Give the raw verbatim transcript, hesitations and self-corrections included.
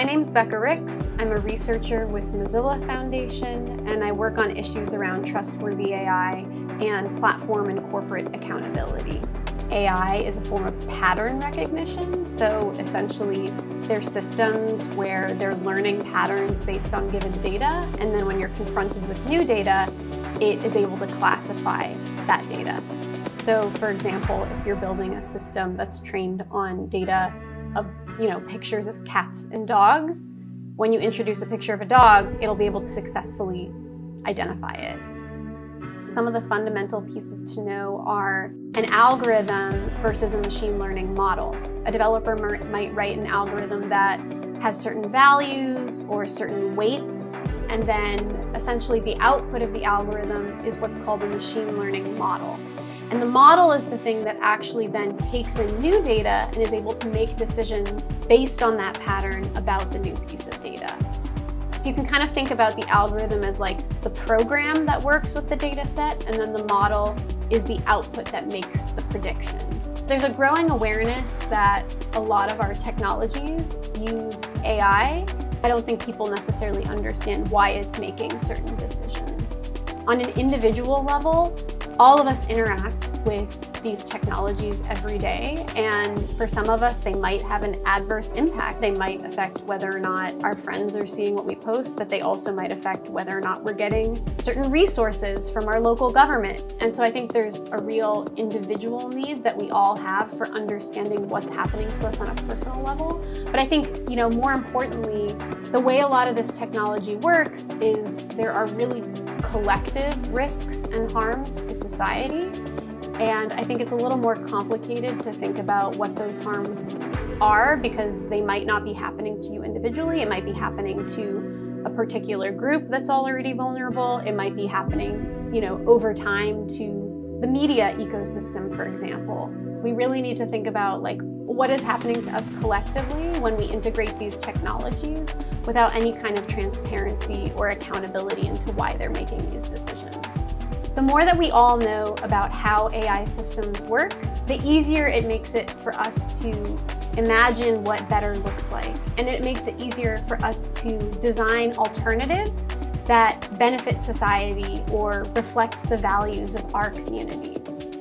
My name's Becca Ricks. I'm a researcher with Mozilla Foundation, and I work on issues around trustworthy A I and platform and corporate accountability. A I is a form of pattern recognition, so essentially they're systems where they're learning patterns based on given data, and then when you're confronted with new data, it is able to classify that data. So for example, if you're building a system that's trained on data of, you know, pictures of cats and dogs, when you introduce a picture of a dog, it'll be able to successfully identify it. Some of the fundamental pieces to know are an algorithm versus a machine learning model. A developer might write an algorithm that has certain values or certain weights, and then essentially the output of the algorithm is what's called a machine learning model. And the model is the thing that actually then takes in new data and is able to make decisions based on that pattern about the new piece of data. So you can kind of think about the algorithm as like the program that works with the data set, and then the model is the output that makes the prediction. There's a growing awareness that a lot of our technologies use A I. I don't think people necessarily understand why it's making certain decisions. On an individual level, all of us interact with these technologies every day, and for some of us, they might have an adverse impact. They might affect whether or not our friends are seeing what we post, but they also might affect whether or not we're getting certain resources from our local government. And so I think there's a real individual need that we all have for understanding what's happening to us on a personal level. But I think, you know, more importantly, the way a lot of this technology works is there are really collective risks and harms to society. And I think it's a little more complicated to think about what those harms are, because they might not be happening to you individually. It might be happening to a particular group that's already vulnerable. It might be happening, you know, over time to the media ecosystem, for example. We really need to think about, like, what is happening to us collectively when we integrate these technologies without any kind of transparency or accountability into why they're making these decisions. The more that we all know about how A I systems work, the easier it makes it for us to imagine what better looks like. And it makes it easier for us to design alternatives that benefit society or reflect the values of our communities.